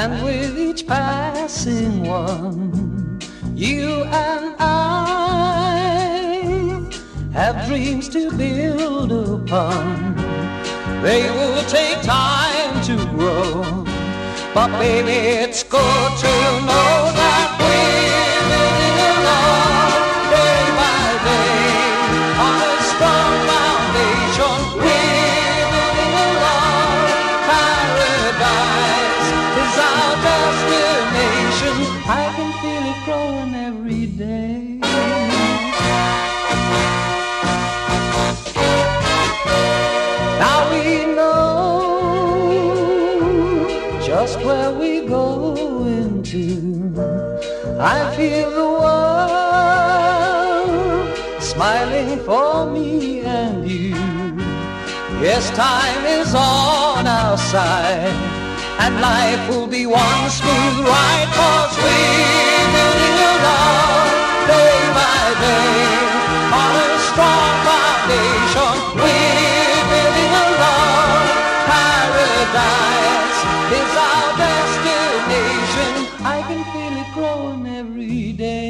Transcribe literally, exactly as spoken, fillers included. and with each passing one, you and I have dreams to build upon. They will take time to grow, but baby, it's good to know that we're building along day by day on a strong foundation. We're building along. Paradise is our destination. I can feel it growing every day. Now we just where we go into, I feel the world smiling for me and you. Yes, time is on our side, and life will be one smooth ride, 'cause we're building along day by day on a strong foundation. We're building along. Paradise is our destination. I can feel it growing every day.